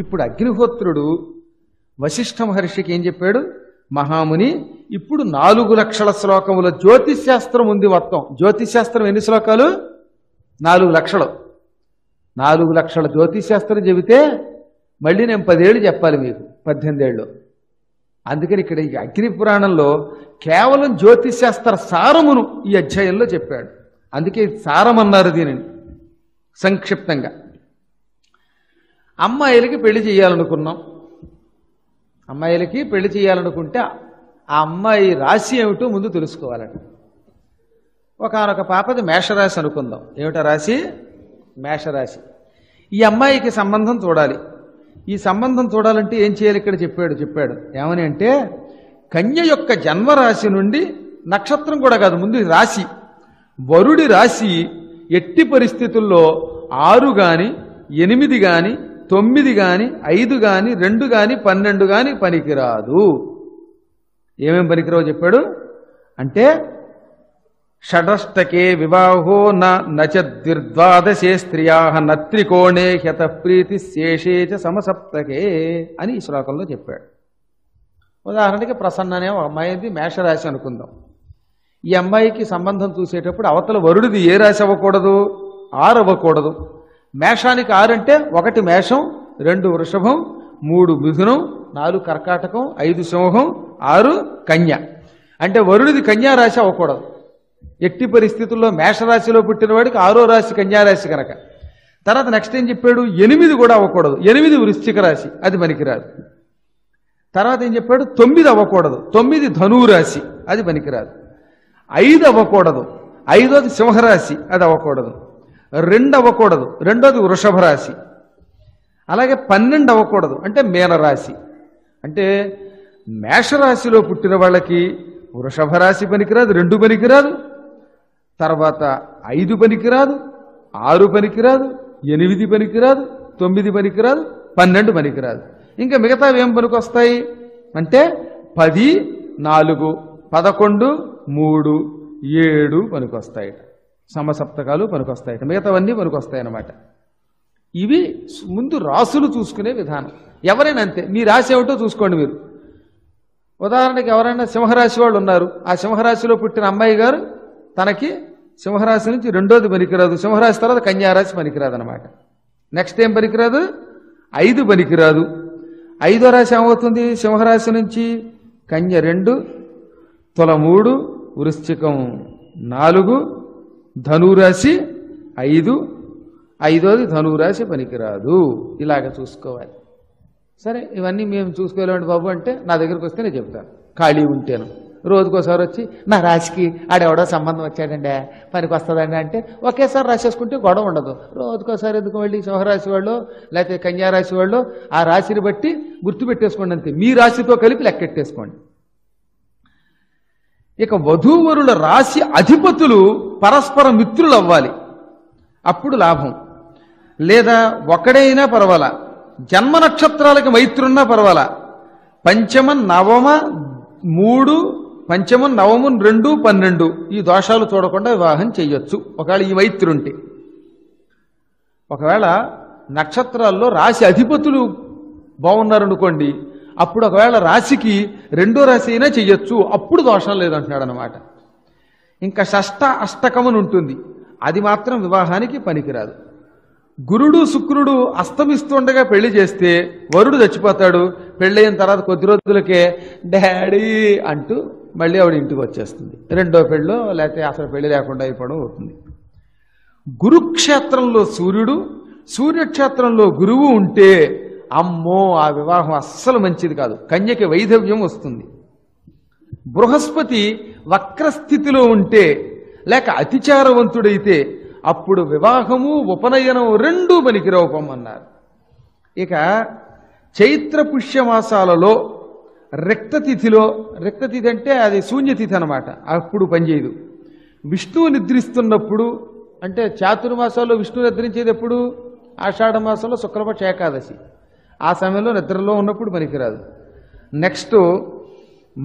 ఇప్పుడు అగ్నిహోత్రుడు వశిష్ఠ మహర్షికి ఏం చెప్పాడు? మహాముని ఇప్పుడు 4 లక్షల శ్లోకముల జ్యోతిశాస్త్రం ఉంది. మొత్తం జ్యోతిశాస్త్రం ఎన్ని శ్లోకాలు? 4 లక్షలు. 4 లక్షల జ్యోతిశాస్త్రం చెబితే మళ్ళీ నేను 10 ఏళ్ళు చెప్పాలి మీకు, 18 ఏళ్ళు. అందుకని ఇక్కడ ఈ అగ్ని పురాణంలో కేవలం జ్యోతిశాస్త్ర సారమును ఈ అధ్యాయంలో చెప్పాడు. అందుకే సారం అన్నారు దీనిని. సంక్షిప్తంగా అమ్మాయిలకి పెళ్లి చేయాలనుకున్నాం. అమ్మాయిలకి పెళ్లి చేయాలనుకుంటే ఆ అమ్మాయి రాశి ఏమిటో ముందు తెలుసుకోవాలండి. ఒకనొక పాపది మేషరాశి అనుకుందాం. ఏమిటా రాశి? మేషరాశి. ఈ అమ్మాయికి సంబంధం చూడాలి. ఈ సంబంధం చూడాలంటే ఏం చేయాలి? ఇక్కడ చెప్పాడు ఏమని అంటే, కన్య యొక్క జన్మరాశి నుండి, నక్షత్రం కూడా కాదు ముందు రాశి, వరుడి రాశి ఎట్టి పరిస్థితుల్లో 6 కానీ 8 కానీ 9 కానీ 5 కానీ 2 కానీ 12 కానీ పనికిరాదు. ఏమేం పనికిరావు చెప్పాడు అంటే, షడష్టకే వివాహో నచద్విర్ద్వాదశే స్త్రియా నత్రికోణే హ్యతప్రీతి శేషే చ సమసప్తకే అని ఈ శ్లోకంలో చెప్పాడు. ఉదాహరణకి ప్రసన్ననే ఒక అమ్మాయిది మేషరాశి అనుకుందాం. ఈ అమ్మాయికి సంబంధం చూసేటప్పుడు అవతల వరుడిది ఏ రాశి అవ్వకూడదు? 6 అవ్వకూడదు. మేషానికి 6 అంటే 1 మేషం, 2 వృషభం, 3 మిథునం, 4 కర్కాటకం, 5 సింహం, 6 కన్య. అంటే వరుడిది కన్యారాశి అవ్వకూడదు ఎట్టి పరిస్థితుల్లో. మేషరాశిలో పుట్టినవాడికి 6వ రాశి కన్యారాశి కనుక. తర్వాత నెక్స్ట్ ఏం చెప్పాడు? 8 కూడా అవ్వకూడదు. 8 వృశ్చిక రాశి, అది పనికిరాదు. తర్వాత ఏం చెప్పాడు? 9 అవ్వకూడదు. 9 ధనువు రాశి, అది పనికిరాదు. 5 అవ్వకూడదు. 5వది సింహరాశి, అది అవ్వకూడదు. 2 అవ్వకూడదు. 2వది వృషభ రాశి. అలాగే 12 అవ్వకూడదు, అంటే మీనరాశి. అంటే మేషరాశిలో పుట్టిన వాళ్ళకి వృషభ రాశి పనికిరాదు, 2 పనికిరాదు, తర్వాత 5 పనికిరాదు, 6 పనికిరాదు, 8 పనికిరాదు, 9 పనికిరాదు, 12 పనికిరాదు. ఇంకా మిగతావి ఏం పనికొస్తాయి అంటే 10 4 11 3 7 పనికొస్తాయట. సమసప్తకాలు పనికొస్తాయట, మిగతావన్నీ పనికొస్తాయన్నమాట. ఇవి ముందు రాసులు చూసుకునే విధానం. ఎవరైనా అంతే, మీ రాశి ఏమిటో చూసుకోండి. మీరు ఉదాహరణకి ఎవరైనా సింహరాశి వాళ్ళు ఉన్నారు. ఆ సింహరాశిలో పుట్టిన అమ్మాయి గారు తనకి సింహరాశి నుంచి 2వది పనికిరాదు, సింహరాశి తర్వాత కన్యారాశి పనికిరాదు అనమాట. నెక్స్ట్ ఏం పనికిరాదు? 5 పనికిరాదు. 5వ రాశి ఏమవుతుంది? సింహరాశి నుంచి కన్య 2, తుల 3, వృశ్చికం 4, ధనురాశి 5, 5వది ధనురాశి పనికిరాదు. ఇలాగ చూసుకోవాలి. సరే, ఇవన్నీ మేము చూసుకోలేమండి బాబు అంటే నా దగ్గరికి వస్తే నేను చెప్తాను. ఖాళీ ఉంటేను రోజుకోసారి వచ్చి నా రాశికి ఆడెవడో సంబంధం వచ్చాడండి పనికి వస్తుందండి అంటే ఒకేసారి రాసేసుకుంటే గొడవ ఉండదు. రోజుకోసారి ఎందుకు వెళ్ళి సింహరాశి వాళ్ళు లేకపోతే కన్యారాశి వాళ్ళు ఆ రాశిని బట్టి గుర్తుపెట్టేసుకోండి అంతే. మీ రాశితో కలిపి లెక్కెట్టేసుకోండి. ఇక వధూవరుల రాశి అధిపతులు పరస్పర మిత్రులు అవ్వాలి, అప్పుడు లాభం. లేదా ఒకడైనా పర్వాలా, జన్మ నక్షత్రాలకి మైత్రున్నా పర్వాలా, పంచమ నవమ 3 పంచమ నవము 2 12 ఈ దోషాలు చూడకుండా వివాహం చేయొచ్చు ఒకవేళ ఈ మైత్రుంటే. ఒకవేళ నక్షత్రాల్లో రాశి అధిపతులు బాగున్నారనుకోండి, అప్పుడు ఒకవేళ రాశికి 2వ రాశి అయినా చెయ్యొచ్చు, అప్పుడు దోషం లేదంటున్నాడు అనమాట. ఇంకా షష్ట అష్టకమని ఉంటుంది, అది మాత్రం వివాహానికి పనికిరాదు. గురుడు శుక్రుడు అస్తమిస్తుండగా పెళ్లి చేస్తే వరుడు చచ్చిపోతాడు. పెళ్ళయిన తర్వాత కొద్ది రోజులకే డాడీ అంటూ మళ్ళీ ఆవిడ ఇంటికి వచ్చేస్తుంది. 2వ పెళ్ళో లేకపోతే అసలు పెళ్లి లేకుండా అయిపోవడం అవుతుంది. గురుక్షేత్రంలో సూర్యుడు, సూర్యక్షేత్రంలో గురువు ఉంటే అమ్మో ఆ వివాహం అస్సలు మంచిది కాదు, కన్యకి వైధవ్యం వస్తుంది. బృహస్పతి వక్రస్థితిలో ఉంటే లేక అతిచారవంతుడైతే అప్పుడు వివాహము ఉపనయనం 2 పనికిరావపమ్మన్నారు. ఇక చైత్ర పుష్యమాసాలలో రిక్తతిథిలో, రిక్తతిథి అంటే అది శూన్యతిథి అనమాట, అప్పుడు పనిచేయదు. విష్ణువు నిద్రిస్తున్నప్పుడు అంటే చాతుర్మాసాల్లో విష్ణువు నిద్రించేది ఎప్పుడు? ఆషాఢ మాసంలో శుక్లపక్ష ఏకాదశి, ఆ సమయంలో నిద్రలో ఉన్నప్పుడు పనికిరాదు. నెక్స్ట్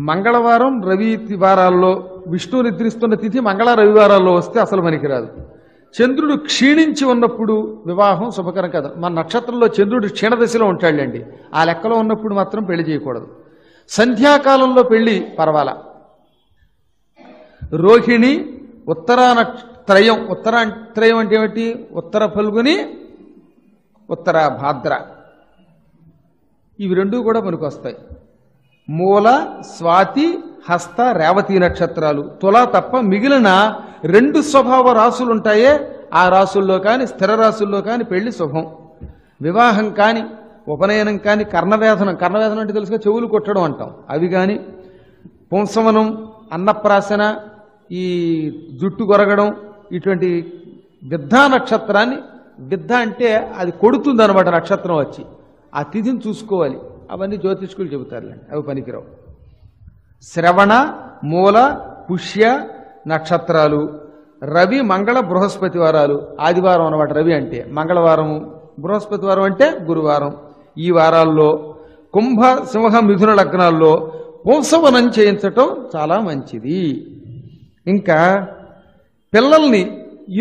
మంగళవారం రవివారాల్లో విష్ణువు నిద్రిస్తున్న తిథి మంగళ రవివారాల్లో వస్తే అసలు పనికిరాదు. చంద్రుడు క్షీణించి ఉన్నప్పుడు వివాహం శుభకరం కాదు. మన నక్షత్రంలో చంద్రుడు క్షీణ దశలో ఉంటాడండి, ఆ లెక్కలో ఉన్నప్పుడు మాత్రం పెళ్లి చేయకూడదు. సంధ్యాకాలంలో పెళ్లి పర్వాలా. రోహిణి ఉత్తరా నక్షత్రయం, ఉత్తరాంత్రయం అంటే ఏమిటి? ఉత్తర ఫల్గుని, ఉత్తర భాద్ర, ఇవి రెండూ కూడా మనకు వస్తాయి. మూల, స్వాతి, హస్త, రేవతి నక్షత్రాలు, తులా తప్ప మిగిలిన రెండు స్వభావ రాసులుంటాయే, ఆ రాసుల్లో కానీ స్థిర రాసుల్లో కానీ పెళ్లి శుభం. వివాహం కానీ, ఉపనయనం కానీ, కర్ణవేధనం, కర్ణవేధనం అంటే తెలుసుగా చెవులు కొట్టడం అంటాం, అవి కానీ, పుంసవనం, అన్నప్రాసన, ఈ జుట్టు కొరగడం, ఇటువంటి విద్దా నక్షత్రాన్ని, విద్ద అంటే అది కొడుతుంది అనమాట నక్షత్రం వచ్చి, ఆ తిథిని చూసుకోవాలి. అవన్నీ జ్యోతిష్కులు చెబుతారులేండి, అవి పనికిరావు. శ్రవణ, మూల, పుష్య నక్షత్రాలు, రవి, మంగళ, బృహస్పతి వారాలు, ఆదివారం అన్నమాట రవి అంటే, మంగళవారం, బృహస్పతివారం అంటే గురువారం. ఈ వారాల్లో కుంభ, సింహ, మిథున లగ్నాల్లో పుంసవనం చేయించటం చాలా మంచిది. ఇంకా పిల్లల్ని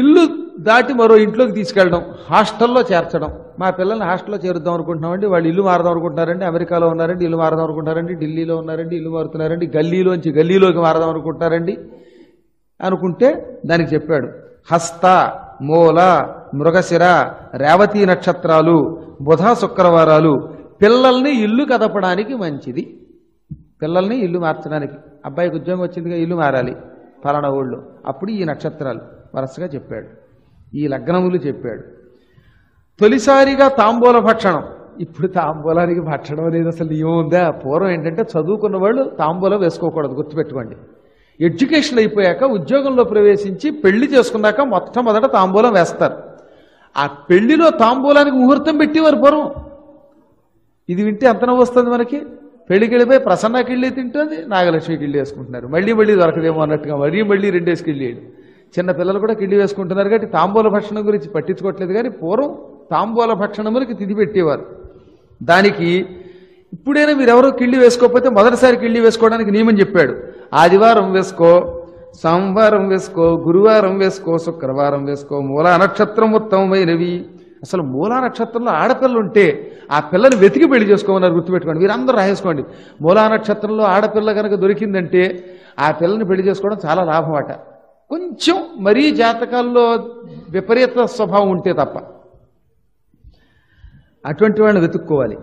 ఇల్లు దాటి మరో ఇంట్లోకి తీసుకెళ్ళడం, హాస్టల్లో చేర్చడం. మా పిల్లల్ని హాస్టల్లో చేరుద్దాం అనుకుంటున్నామండి, వాళ్ళు ఇల్లు మారదాం అనుకుంటున్నారండి, అమెరికాలో ఉన్నారండి ఇల్లు మారదాం అనుకుంటారండి, ఢిల్లీలో ఉన్నారండి ఇల్లు మారుతున్నారండి, గల్లీలోంచి గల్లీలోకి మారదాం అనుకుంటున్నారండి అనుకుంటే దానికి చెప్పాడు హస్త, మూల, మృగశిర, రేవతి నక్షత్రాలు, బుధ, శుక్రవారాలు పిల్లల్ని ఇల్లు కదపడానికి మంచిది. పిల్లల్ని ఇల్లు మార్చడానికి, అబ్బాయికి ఉద్యోగం వచ్చిందిగా ఇల్లు మారాలి పలానా ఊళ్ళో, అప్పుడు ఈ నక్షత్రాలు వరుసగా చెప్పాడు, ఈ లగ్నములు చెప్పాడు. తొలిసారిగా తాంబూల భక్షణం. ఇప్పుడు తాంబూలానికి భక్షణం అనేది అసలు ఏముందా? పూర్వం ఏంటంటే చదువుకున్న వాళ్ళు తాంబూలం వేసుకోకూడదు, గుర్తుపెట్టుకోండి. ఎడ్యుకేషన్ అయిపోయాక ఉద్యోగంలో ప్రవేశించి పెళ్లి చేసుకున్నాక మొట్టమొదట తాంబూలం వేస్తారు. ఆ పెళ్లిలో తాంబూలానికి ముహూర్తం పెట్టేవారు పూర్వం. ఇది వింటే ఎంత నవ్వు వస్తుంది మనకి. పెళ్లికి వెళ్ళిపోయి ప్రసన్నకి వెళ్ళి తింటుంది, నాగలక్ష్మికి వెళ్ళి వేసుకుంటున్నారు, మళ్ళీ మళ్ళీ దొరకదేమో అన్నట్టుగా మళ్ళీ రెండేసి కిళ్ళి వేయడం. చిన్న పిల్లలు కూడా కిళ్ళి వేసుకుంటున్నారు కాబట్టి తాంబూల భక్షణం గురించి పట్టించుకోవట్లేదు. కానీ పూర్వం తాంబూల భక్షణములకి తిథి పెట్టేవారు. దానికి ఇప్పుడైనా మీరెవరో కిళ్ళి వేసుకోకపోతే మొదటిసారి కిళ్ళి వేసుకోవడానికి నియమం చెప్పాడు. ఆదివారం వేసుకో, సోమవారం వేసుకో, గురువారం వేసుకో, శుక్రవారం వేసుకో. మూలా నక్షత్రం ఉత్తమమైనవి. అసలు మూలా నక్షత్రంలో ఆడపిల్ల ఉంటే ఆ పిల్లని వెతికి పెళ్లి చేసుకోమన్నారు, గుర్తుపెట్టుకోండి. మీరందరూ రాసేసుకోండి, మూలా నక్షత్రంలో ఆడపిల్ల కనుక దొరికిందంటే ఆ పిల్లని పెళ్లి చేసుకోవడం చాలా లాభం అట. కొంచెం మరీ జాతకాల్లో విపరీత స్వభావం ఉంటే తప్ప. అటువంటి వాళ్ళని వెతుక్కోవాలి,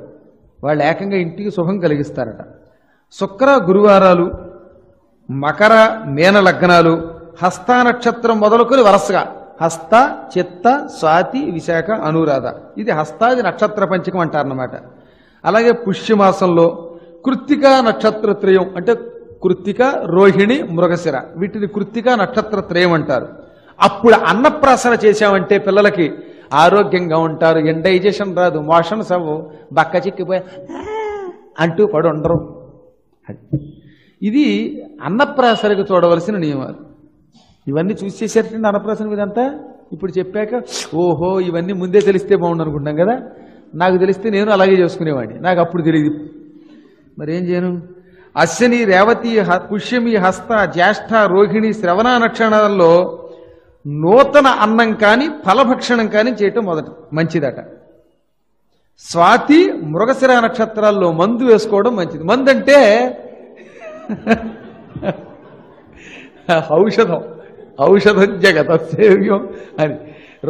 వాళ్ళు ఏకంగా ఇంటికి శుభం కలిగిస్తారట. శుక్ర గురువారాలు, మకర మేన లగ్నాలు, హస్త నక్షత్రం మొదలుకొని వరుసగా హస్త, చిత్త, స్వాతి, విశాఖ, అనురాధ, ఇది హస్తాది నక్షత్ర పంచకం అంటారన్నమాట. అలాగే పుష్యమాసంలో కృత్తికా నక్షత్ర త్రయం అంటే కృత్తిక, రోహిణి, మృగశిర, వీటిని కృత్తికా నక్షత్ర త్రయం అంటారు. అప్పుడు అన్నప్రాసన చేశామంటే పిల్లలకి ఆరోగ్యంగా ఉంటారు, ఎండైజేషన్ రాదు, మోషన్స్ అవ్వవు, బక్క చిక్కిపోయా అంటూ పడి ఉండరు. ఇది అన్నప్రాసనకు చూడవలసిన నియమాలు. ఇవన్నీ చూసి చేసేటండి అన్నప్రాసన ఇదంతా. ఇప్పుడు చెప్పాక ఓహో ఇవన్నీ ముందే తెలిస్తే బాగుండు అనుకుంటాం కదా. నాకు తెలిస్తే నేను అలాగే చేసుకునేవాడిని, నాకు అప్పుడు తెలియదు, మరేం చేయను. అశ్విని, రేవతి, పుష్యమి, హస్త, జ్యేష్ఠ, రోహిణి, శ్రవణ నక్షత్రాల్లో నూతన అన్నం కానీ ఫలభక్షణం కానీ చేయటం మొదట మంచిదట. స్వాతి, మృగశిర నక్షత్రాల్లో మందు వేసుకోవడం మంచిది. మందు అంటే ఔషధం, ఔషధం జగత సేవ్యం అని.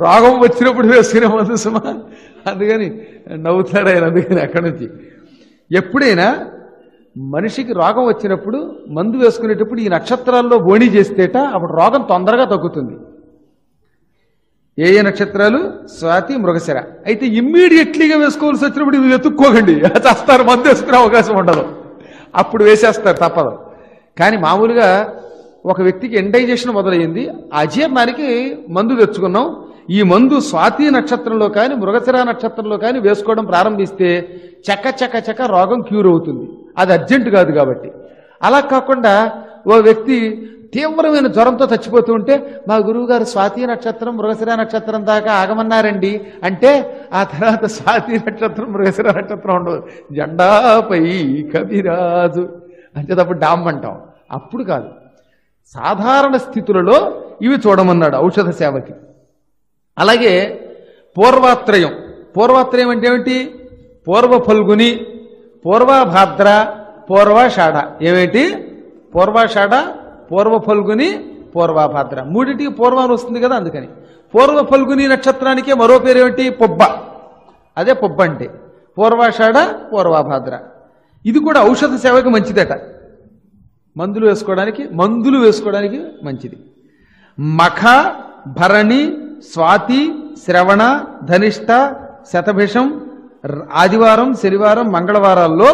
రోగం వచ్చినప్పుడు వేసుకునే మందు సుమా, అందుకని నవ్వుతారు ఆయన. అందుకని అక్కడి నుంచి ఎప్పుడైనా మనిషికి రోగం వచ్చినప్పుడు మందు వేసుకునేటప్పుడు ఈ నక్షత్రాల్లో బోణి చేస్తేట అప్పుడు రోగం తొందరగా తగ్గుతుంది. ఏ ఏ నక్షత్రాలు? స్వాతి, మృగశిర. అయితే ఇమ్మీడియట్లీగా వేసుకోవాల్సి వచ్చినప్పుడు ఇవి వెతుక్కోకండి, చేస్తారు మందు వేసుకునే అవకాశం ఉండదు, అప్పుడు వేసేస్తారు తప్పదు. కానీ మామూలుగా ఒక వ్యక్తికి ఎండైజేషన్ మొదలయ్యింది, అజీర్ణానికి మందు తెచ్చుకున్నాం, ఈ మందు స్వాతి నక్షత్రంలో కానీ మృగశిర నక్షత్రంలో కానీ వేసుకోవడం ప్రారంభిస్తే చక్క చక్క చక్క రోగం క్యూర్ అవుతుంది. అది అర్జెంటు కాదు కాబట్టి. అలా కాకుండా ఓ వ్యక్తి తీవ్రమైన జ్వరంతో చచ్చిపోతూ ఉంటే మా గురువుగారు స్వాతి నక్షత్రం మృగశిర నక్షత్రం దాకా ఆగమన్నారండి అంటే ఆ తర్వాత స్వాతి నక్షత్రం మృగశిర నక్షత్రం ఉండదు. జెండాపై కవిరాజు అంటే తప్పుడు డామ్ అంటాం, అప్పుడు కాదు. సాధారణ స్థితులలో ఇవి చూడమన్నాడు ఔషధ సేవకి. అలాగే పూర్వాత్రయం, పూర్వాత్రయం అంటే ఏంటి? పూర్వ ఫల్గుని, పూర్వభాద్ర, పూర్వాషాఢ. ఏవేంటి? పూర్వాషాఢ, పూర్వ ఫల్గుని, పూర్వభాద్ర. మూడింటికి పూర్వాన్ని వస్తుంది కదా, అందుకని పూర్వ ఫల్గుని నక్షత్రానికే మరో పేరు ఏమిటి? పొబ్బ. అదే పొబ్బ అంటే పూర్వాషాఢ, పూర్వభాద్ర. ఇది కూడా ఔషధ సేవకి మంచిదట, మందులు వేసుకోవడానికి మంచిది. మఖ, భరణి, స్వాతి, శ్రవణ, ధనిష్ట, శతభిషం, ఆదివారం, శనివారం, మంగళవారాల్లో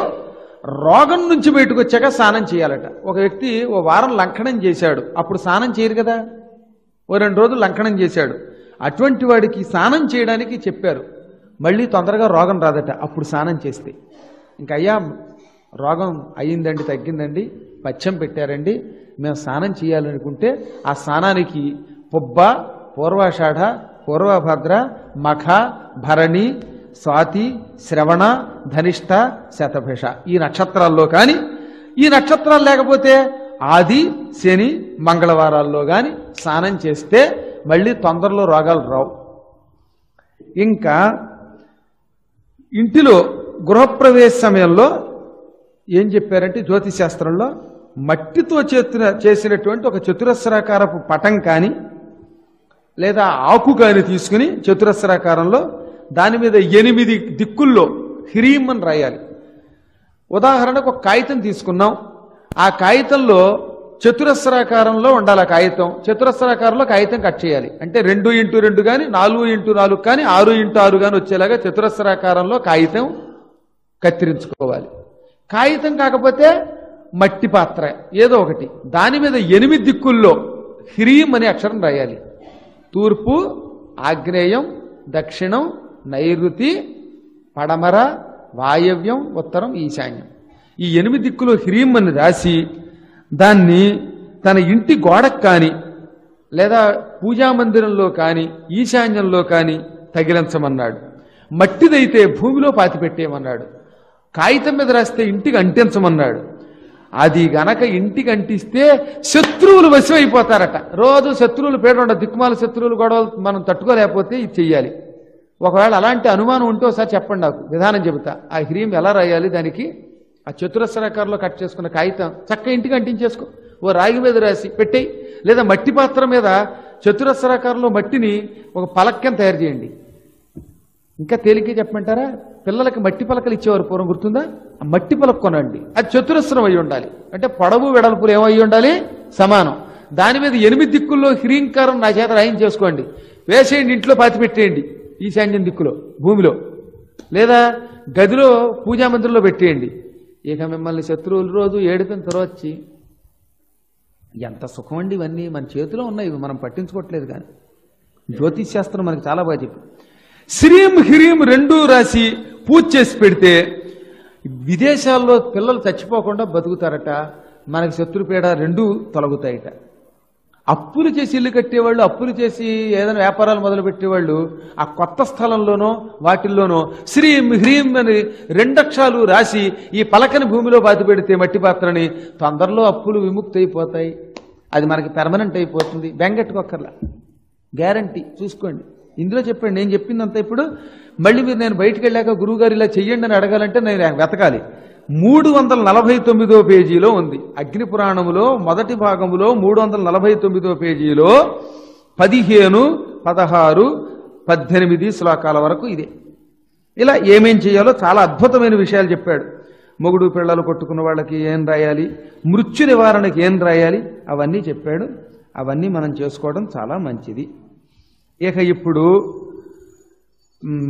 రోగం నుంచి బయటకు వచ్చాక స్నానం చేయాలట. ఒక వ్యక్తి ఓ వారం లంకనం చేశాడు, అప్పుడు స్నానం చేయరు కదా, ఓ 2 రోజులు లంకనం చేశాడు. అటువంటి వాడికి స్నానం చేయడానికి చెప్పారు, మళ్ళీ తొందరగా రోగం రాదట. అప్పుడు స్నానం చేస్తే ఇంకా, అయ్యా రోగం అయ్యిందండి, తగ్గిందండి, పచ్చం పెట్టారండి, మేము స్నానం చేయాలనుకుంటే ఆ స్నానానికి పొబ్బ, పూర్వాషాఢ, పూర్వభద్ర, మఖ, భరణి, స్వాతి, శ్రవణ, ధనిష్ట, శతభిష ఈ నక్షత్రాల్లో కానీ, ఈ నక్షత్రాలు లేకపోతే ఆది, శని, మంగళవారాల్లో కానీ స్నానం చేస్తే మళ్ళీ తొందరలో రోగాలు రావు. ఇంకా ఇంటిలో గృహప్రవేశ సమయంలో ఏం చెప్పారంటే, జ్యోతిశాస్త్రంలో మట్టితో చేసినటువంటి ఒక చతురస్రాకారపు పటం కానీ లేదా ఆకు కానీ తీసుకుని చతురస్రాకారంలో దాని మీద 8 దిక్కుల్లో హ్రీమని రాయాలి. ఉదాహరణకు ఒక కాగితం తీసుకున్నాం, ఆ కాగితంలో చతురస్రాకారంలో ఉండాలి ఆ కాగితం, చతురస్రాకారంలో కాగితం కట్ చేయాలి. అంటే 2x2 కానీ, 4x4 కానీ, 6x6 కానీ వచ్చేలాగా చతురస్రాకారంలో కాగితం కత్తిరించుకోవాలి. కాగితం కాకపోతే మట్టి పాత్ర ఏదో ఒకటి, దాని మీద 8 దిక్కుల్లో హ్రీం అనే అక్షరం రాయాలి. తూర్పు, ఆగ్నేయం, దక్షిణం, నైరుతి, పడమర, వాయవ్యం, ఉత్తరం, ఈశాన్యం. ఈ 8 దిక్కులు హ్రీం అని రాసి దాన్ని తన ఇంటి గోడకు కానీ లేదా పూజామందిరంలో కానీ ఈశాన్యంలో కానీ తగిలించమన్నాడు. మట్టిదైతే భూమిలో పాతిపెట్టేయమన్నాడు. కాగితం మీద రాస్తే ఇంటికి అంటించమన్నాడు. అది గనక ఇంటికి అంటిస్తే శత్రువులు వశం అయిపోతారట. రోజు శత్రువులు పేరుండ దిక్కుమాల శత్రువులు గొడవలు మనం తట్టుకోలేకపోతే ఇది చెయ్యాలి. ఒకవేళ అలాంటి అనుమానం ఉంటే ఒకసారి చెప్పండి, నాకు విధానం చెబుతా. ఆ హ్రీం ఎలా రాయాలి, దానికి ఆ చతురస్రాకారంలో కట్ చేసుకున్న కాగితం చక్కగా ఇంటికి అంటించేసుకో. ఓ రాగి మీద రాసి పెట్టేయి, లేదా మట్టి పాత్ర మీద చతురస్రాకారంలో మట్టిని ఒక పలకం తయారు చేయండి. ఇంకా తేలికే చెప్పమంటారా, పిల్లలకి మట్టి పలకలు ఇచ్చేవారు పూర్వం, గుర్తుందా? ఆ మట్టి పలక కొనండి, అది చతురస్రం అయి ఉండాలి, అంటే పొడవు వెడల్పులు ఏమై ఉండాలి సమానం. దాని మీద 8 దిక్కుల్లో హ్రీంకారం నా చేత రాయం చేసుకోండి, వేసేయండి, ఇంట్లో పాతి పెట్టేయండి, ఈశాన్యం దిక్కులో భూమిలో లేదా గదిలో పూజామందిరంలో పెట్టేయండి. ఇక మిమ్మల్ని శత్రువులు రోజు ఏడిపిన తరవచ్చి. ఎంత సుఖం అండి, ఇవన్నీ మన చేతిలో ఉన్నాయి, ఇవి మనం పట్టించుకోవట్లేదు. కానీ జ్యోతిష్శాస్త్రం మనకు చాలా బాగా చెప్పి శ్రీం హ్రీం 2 రాసి పూజ చేసి పెడితే విదేశాల్లో పిల్లలు చచ్చిపోకుండా బతుకుతారట. మనకి శత్రుపీడ 2 తొలగుతాయట. అప్పులు చేసి ఇల్లు కట్టేవాళ్ళు, అప్పులు చేసి ఏదైనా వ్యాపారాలు మొదలుపెట్టేవాళ్ళు ఆ కొత్త స్థలంలోనో వాటిల్లోనో శ్రీం హ్రీం అని 2 అక్షరాలు రాసి ఈ పలకని భూమిలో బాధ పెడితే మట్టి పాత్రని తొందరలో అప్పులు విముక్తి అయిపోతాయి. అది మనకి పెర్మనెంట్ అయిపోతుంది, బెంగెట్టుకోకర్లా, గ్యారంటీ. చూసుకోండి, ఇందులో చెప్పండి, నేను చెప్పిందంతా. ఇప్పుడు మళ్ళీ మీరు నేను బయటకు వెళ్ళాక గురువుగారు ఇలా చెయ్యండి అని అడగాలంటే నేను వెతకాలి. 349వ పేజీలో ఉంది, అగ్ని పురాణములో మొదటి భాగములో 349వ పేజీలో 15, 16, 18 శ్లోకాల వరకు ఇదే. ఇలా ఏమేం చేయాలో చాలా అద్భుతమైన విషయాలు చెప్పాడు. మొగుడు పిల్లలు కొట్టుకున్న వాళ్ళకి ఏం రాయాలి, మృత్యు నివారణకి ఏం రాయాలి, అవన్నీ చెప్పాడు. అవన్నీ మనం చేసుకోవడం చాలా మంచిది. ఇక ఇప్పుడు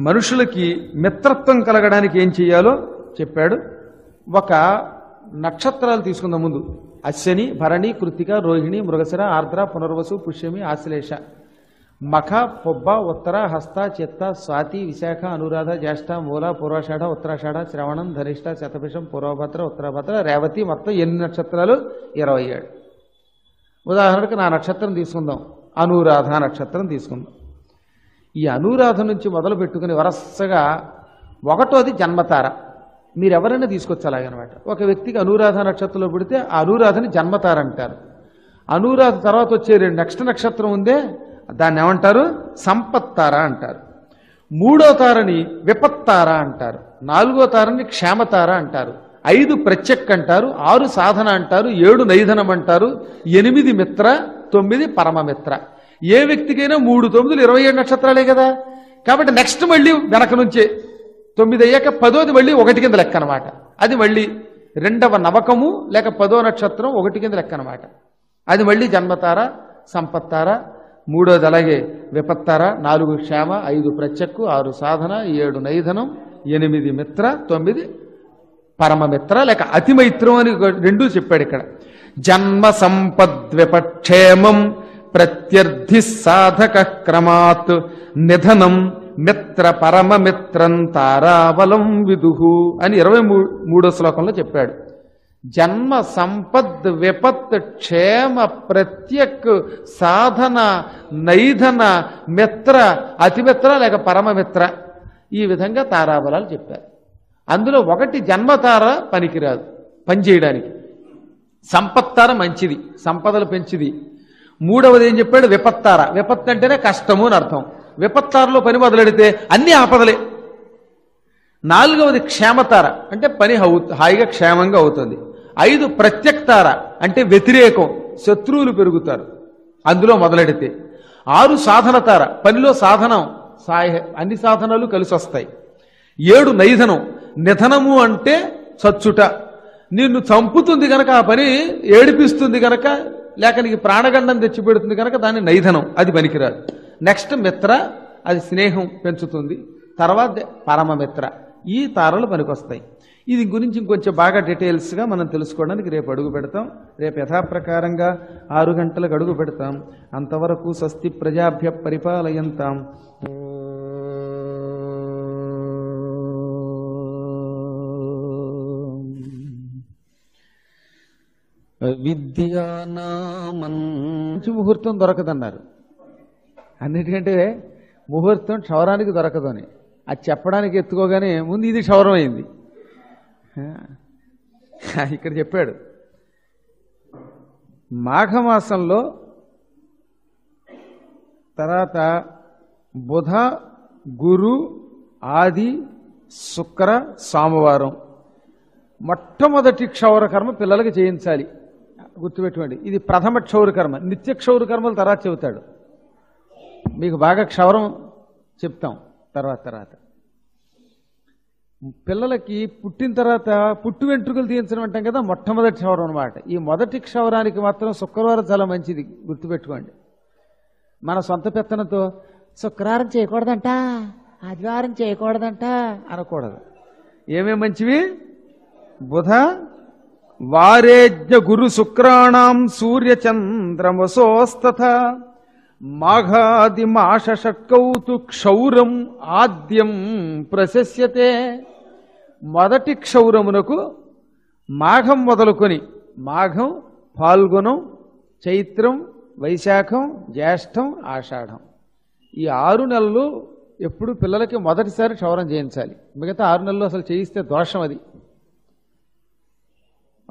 మనుషులకి మిత్రత్వం కలగడానికి ఏం చేయాలో చెప్పాడు. ఒక నక్షత్రాలు తీసుకుందాం ముందు. అశ్విని, భరణి, కృత్తిక, రోహిణి, మృగశిర, ఆర్ద్ర, పునర్వసు, పుష్యమి, ఆశ్లేష, మఖ, పొబ్బ, ఉత్తర, హస్త, చిత్త, స్వాతి, విశాఖ, అనురాధ, జ్యేష్ఠ, మూల, పూర్వాషాఢ, ఉత్తరాషాఢ, శ్రవణం, ధనిష్ట, శతభిషం, పూర్వభద్ర, ఉత్తరభద్ర, రేవతి. మొత్తం 8 నక్షత్రాలు, 27. ఉదాహరణకు నా నక్షత్రం తీసుకుందాం, అనురాధ నక్షత్రం తీసుకుందాం. ఈ అనురాధ నుంచి మొదలు పెట్టుకుని వరసగా 1వ జన్మతార. మీరెవరైనా తీసుకొచ్చు అలాగనమాట. ఒక వ్యక్తికి అనురాధ నక్షత్రంలో పుడితే ఆ అనురాధని జన్మతార అంటారు. అనురాధ తర్వాత వచ్చే నెక్స్ట్ నక్షత్రం ఉందే దాన్ని ఏమంటారు? సంపత్తార అంటారు. మూడో తారని విపత్తార అంటారు. నాలుగో తారని క్షేమతార అంటారు. ఐదు ప్రత్యక్ అంటారు. ఆరు సాధన అంటారు. ఏడు నైధనం అంటారు. ఎనిమిది మిత్ర, తొమ్మిది పరమమిత్ర. ఏ వ్యక్తికైనా 3, 9, 27 నక్షత్రాలే కదా. కాబట్టి నెక్స్ట్ మళ్ళీ వెనక నుంచే 9 అయ్యాక 10ది మళ్ళీ 1 కింద లెక్క అనమాట. అది మళ్ళీ రెండవ నవకము లేక 10వ నక్షత్రం 1 కింద లెక్క అనమాట. అది మళ్ళీ జన్మతార, సంపత్తార, మూడోది అలాగే విపత్తార, 4 క్షేమ, 5 ప్రత్యక్కు, 6 సాధన, 7 నైధనం, 8 మిత్ర, 9 పరమమిత్ర లేక అతిమైత్రం అని రెండూ చెప్పాడు ఇక్కడ. జన్మ సంపద్విపక్షేమం ప్రత్యర్థి సాధక క్రమాత్ నిధనం మిత్ర పరమమిత్రం తారావలం విదుహు అని 23వ శ్లోకంలో చెప్పాడు. జన్మ సంపద్ విపత్ క్షేమ ప్రత్యక్ సాధన నైధన మిత్ర అతిమిత్ర లేక పరమమిత్ర ఈ విధంగా తారాబలాలు చెప్పారు. అందులో ఒకటి జన్మతార పనికిరాదు పనిచేయడానికి, సంపత్తార మంచిది, సంపదలు పెంచిది. మూడవది ఏం చెప్పాడు? విపత్తార. విపత్తు అంటేనే కష్టము అని అర్థం. విపత్తారలో పని మొదలెడితే అన్ని ఆపదలే. నాలుగవది క్షేమతార అంటే పని హాయిగా క్షేమంగా అవుతుంది. 5 ప్రత్యక్తార అంటే వ్యతిరేకం, శత్రువులు పెరుగుతారు అందులో మొదలెడితే. 6 సాధనతార, పనిలో సాధనం, అన్ని సాధనలు కలిసి వస్తాయి. 7 నైధనం, నిధనము అంటే చచ్చుట, నిన్ను చంపుతుంది కనుక ఆ పని, ఏడిపిస్తుంది కనుక లేక నీకు ప్రాణగండం తెచ్చిపెడుతుంది కనుక దాన్ని నైధనం, అది పనికిరాదు. నెక్స్ట్ మిత్ర, అది స్నేహం పెంచుతుంది. తర్వాత పరమమిత్ర, ఈ తారలు పనికొస్తాయి. ఇది గురించి ఇంకొంచెం బాగా డీటెయిల్స్గా మనం తెలుసుకోవడానికి రేపు అడుగు పెడతాం. రేపు యథాప్రకారంగా 6 గంటలకు అడుగు పెడతాం. అంతవరకు స్వస్తి ప్రజాభ్య పరిపాలయంతాం. విద్యానామంచి ముహూర్తం దొరకదన్నారు. అన్నిటికంటే ముహూర్తం క్షవరానికి దొరకదు అని అది చెప్పడానికి ఎత్తుకోగానే ముందు ఇది క్షవరం అయింది. ఇక్కడ చెప్పాడు మాఘమాసంలో, తర్వాత బుధ గురు ఆది శుక్ర సోమవారం మొట్టమొదటి క్షౌర కర్మ పిల్లలకి చేయించాలి. గుర్తుపెట్టుకోండి, ఇది ప్రథమ క్షౌర కర్మ. నిత్య క్షౌర కర్మలు తర్వాత చెబుతాడు. మీకు బాగా క్షవరం చెప్తాం తర్వాత. పిల్లలకి పుట్టిన తర్వాత పుట్టు వెంట్రుకలు తీయించడం అంటాం కదా, మొట్టమొదటి క్షవరం అనమాట. ఈ మొదటి క్షవరానికి మాత్రం శుక్రవారం చాలా మంచిది, గుర్తుపెట్టుకోండి. మన సొంత పెత్తనంతో శుక్రవారం చేయకూడదంట, ఆదివారం చేయకూడదంట అనకూడదు. ఏమేమి మంచివి? బుధ వారేజ్ఞ గురు శుక్రాణం సూర్యచంద్రమసోస్తథ మాఘాది మాష షట్కౌతు క్షౌరం ఆద్యం ప్రశస్యతే. మొదటి క్షౌరమునకు మాఘం మొదలుకొని, మాఘం, ఫాల్గుణం, చైత్రం, వైశాఖం, జ్యేష్టం, ఆషాఢం, ఈ 6 నెలలు ఎప్పుడు పిల్లలకి మొదటిసారి క్షౌరం చేయించాలి. మిగతా 6 నెలలు అసలు చేయిస్తే దోషం. అది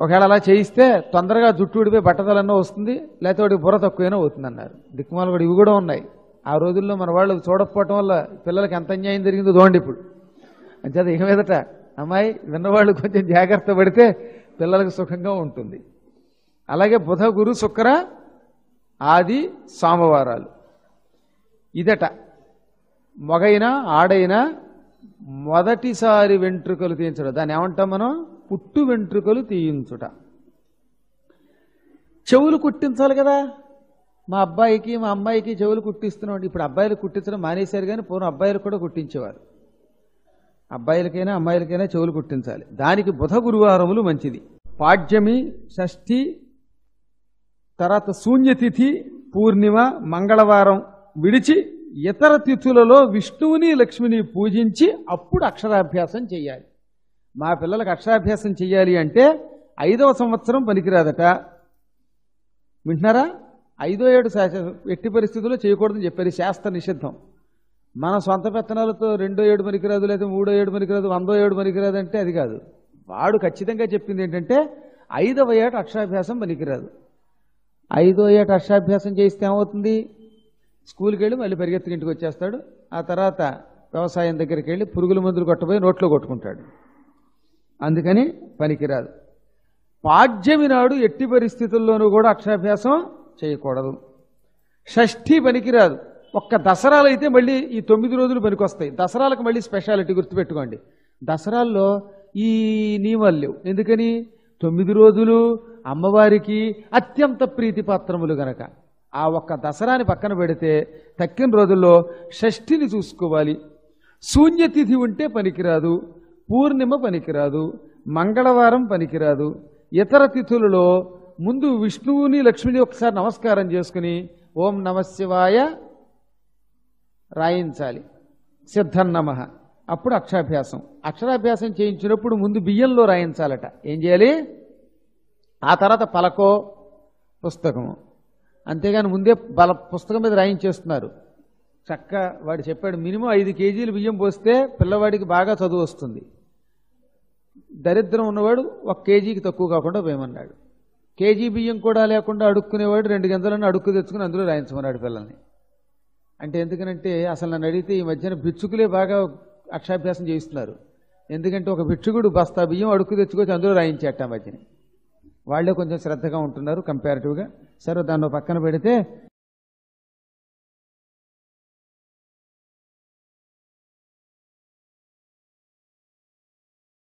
ఒకవేళ అలా చేయిస్తే తొందరగా జుట్టు ఊడిపోయి బట్టతలన్నా వస్తుంది, లేకపోతే వాడికి బుర్ర తక్కువైనా అవుతుంది అన్నారు దిక్కుమాలు కూడా. ఇవి కూడా ఉన్నాయి ఆ రోజుల్లో. మన వాళ్ళు చూడకపోవటం వల్ల పిల్లలకి ఎంత అన్యాయం జరిగిందో దోండి ఇప్పుడు. అంచేత ఇక మీదట అమ్మాయి విన్నవాళ్ళు కొంచెం జాగ్రత్త పడితే పిల్లలకు సుఖంగా ఉంటుంది. అలాగే బుధ గురు శుక్ర ఆది సోమవారాలు ఇదట. మగైనా ఆడైనా మొదటిసారి వెంట్రుకలు తీయించడం, దాన్ని ఏమంటాం మనం? పుట్టు వెంట్రుకలు తీయించుట. చెవులు కుట్టించాలి కదా. మా అబ్బాయికి మా అమ్మాయికి చెవులు కుట్టిస్తున్నాం. ఇప్పుడు అబ్బాయిలు కుట్టించడం మానేశారు, కానీ పూర్వం అబ్బాయిలు కూడా కుట్టించేవారు. అబ్బాయిలకైనా అమ్మాయిలకైనా చెవులు కుట్టించాలి. దానికి బుధ గురువారములు మంచిది. పాడ్యమి, షష్ఠి, తర్వాత శూన్యతిథి, పూర్ణిమ, మంగళవారం విడిచి ఇతర తిథులలో విష్ణువుని లక్ష్మిని పూజించి అప్పుడు అక్షరాభ్యాసం చేయాలి. మా పిల్లలకు అక్షరాభ్యాసం చేయాలి అంటే 5వ సంవత్సరం పనికిరాదట. వింటున్నారా? 5వ, 7 ఎట్టి పరిస్థితుల్లో చేయకూడదని చెప్పారు. శాస్త్ర నిషిద్ధం. మన సొంత పెత్తనాలతో 2వ ఏడు పనికిరాదు, లేదా 3వ ఏడు పనికిరాదు, 100వ ఏడు పనికిరాదు అంటే అది కాదు. వాడు ఖచ్చితంగా చెప్పింది ఏంటంటే 5వ ఏట అక్షరాభ్యాసం పనికిరాదు. 5వ ఏట అక్షరాభ్యాసం చేస్తే ఏమవుతుంది? స్కూల్ కి వెళ్ళి మళ్ళీ పరిగెత్తుకు ఇంటికి వచ్చేస్తాడు. ఆ తర్వాత వ్యవసాయం దగ్గరికి వెళ్ళి పురుగుల మందులు కొట్టబోయి నోట్లో కొట్టుకుంటాడు. అందుకని పనికిరాదు. పాడ్యమి నాడు ఎట్టి పరిస్థితుల్లోనూ కూడా అక్షరాభ్యాసం చేయకూడదు. షష్ఠి పనికిరాదు. ఒక్క దసరాలు అయితే మళ్ళీ ఈ 9 రోజులు పనికొస్తాయి. దసరాలకు మళ్ళీ స్పెషాలిటీ గుర్తుపెట్టుకోండి. దసరాల్లో ఈ నియమాలు లేవు. ఎందుకని? 9 రోజులు అమ్మవారికి అత్యంత ప్రీతిపాత్రములు గనక. ఆ ఒక్క దసరాని పక్కన పెడితే తక్కిన రోజుల్లో షష్ఠిని చూసుకోవాలి. శూన్యతిథి ఉంటే పనికిరాదు, పూర్ణిమ పనికిరాదు, మంగళవారం పనికిరాదు. ఇతర తిథులలో ముందు విష్ణువుని లక్ష్మిని ఒకసారి నమస్కారం చేసుకుని ఓం నమశివాయ రాయించాలి. సిద్ధన్నమ అప్పుడు అక్షరాభ్యాసం. అక్షరాభ్యాసం చేయించినప్పుడు ముందు బియ్యంలో రాయించాలట. ఏం చేయాలి? ఆ తర్వాత పలకో పుస్తకము. అంతేగాని ముందే పుస్తకం మీద రాయించేస్తున్నారు. చక్క వాడు చెప్పాడు, మినిమం 5 కేజీలు బియ్యం పోస్తే పిల్లవాడికి బాగా చదువు వస్తుంది. దరిద్రం ఉన్నవాడు 1 కేజీకి తక్కువ కాకుండా పోయమన్నాడు. కేజీ బియ్యం కూడా లేకుండా అడుక్కునేవాడు 2 గంజలను అడుక్కు తెచ్చుకుని అందులో రాయించమన్నాడు పిల్లల్ని. అంటే ఎందుకనంటే అసలు నన్ను అడిగితే ఈ మధ్యన భిక్షుకులే బాగా అక్షరాభ్యాసం చేయిస్తున్నారు. ఎందుకంటే ఒక భిక్షుకుడు బస్తా బియ్యం అడుక్కు తెచ్చుకొచ్చి అందులో రాయించేట మధ్యనే. వాళ్ళే కొంచెం శ్రద్ధగా ఉంటున్నారు కంపారిటివ్గా. సరే, దాన్ని పక్కన పెడితే